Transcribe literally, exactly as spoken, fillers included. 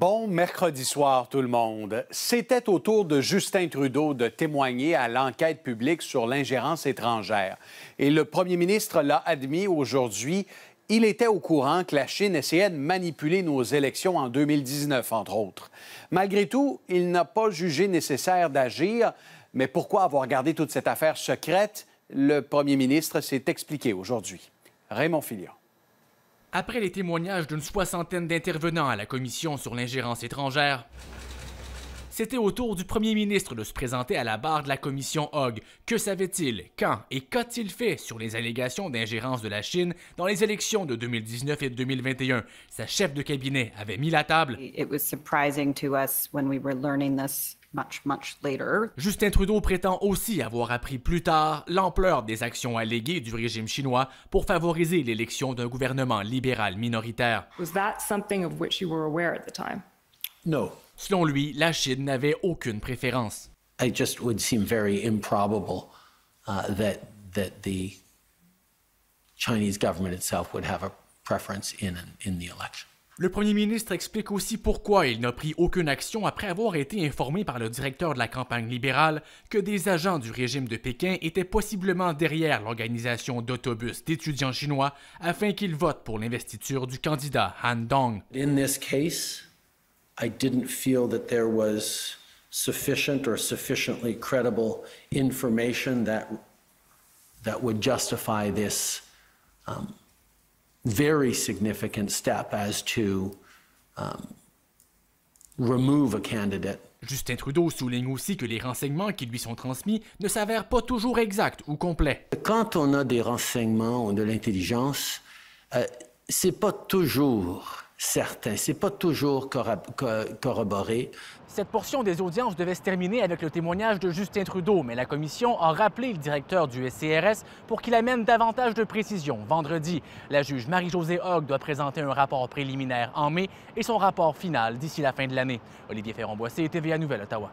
Bon mercredi soir, tout le monde. C'était au tour de Justin Trudeau de témoigner à l'enquête publique sur l'ingérence étrangère. Et le premier ministre l'a admis aujourd'hui. Il était au courant que la Chine essayait de manipuler nos élections en deux mille dix-neuf, entre autres. Malgré tout, il n'a pas jugé nécessaire d'agir. Mais pourquoi avoir gardé toute cette affaire secrète? Le premier ministre s'est expliqué aujourd'hui. Raymond Filion. Après les témoignages d'une soixantaine d'intervenants à la Commission sur l'ingérence étrangère, c'était au tour du premier ministre de se présenter à la barre de la Commission Hogue. Que savait-il, quand et qu'a-t-il fait sur les allégations d'ingérence de la Chine dans les élections de deux mille dix-neuf et deux mille vingt et un? Sa chef de cabinet avait mis la table. It was surprising to us when we were learning this. Much, much later. Justin Trudeau prétend aussi avoir appris plus tard l'ampleur des actions alléguées du régime chinois pour favoriser l'élection d'un gouvernement libéral minoritaire. Was that something of which you were aware at the time? No. Selon lui, la Chine n'avait aucune préférence. It just would seem very improbable uh, that that the Chinese government itself would have a preference in in the election. Le premier ministre explique aussi pourquoi il n'a pris aucune action après avoir été informé par le directeur de la campagne libérale que des agents du régime de Pékin étaient possiblement derrière l'organisation d'autobus d'étudiants chinois afin qu'ils votent pour l'investiture du candidat Han Dong. In this case, I didn't feel that there was sufficient or sufficiently credible information that that would justify this um, very significant step as to um, remove a candidate. Justin Trudeau souligne aussi que les renseignements qui lui sont transmis ne s'avèrent pas toujours exacts ou complets. Quand on a des renseignements ou de l'intelligence, euh, c'est pas toujours certain, c'est pas toujours corroboré. Cette portion des audiences devait se terminer avec le témoignage de Justin Trudeau, mais la commission a rappelé le directeur du S C R S pour qu'il amène davantage de précisions. Vendredi, la juge Marie-Josée Hogg doit présenter un rapport préliminaire en mai et son rapport final d'ici la fin de l'année. Olivier Ferron-Boissy, T V A Nouvelles-Ottawa.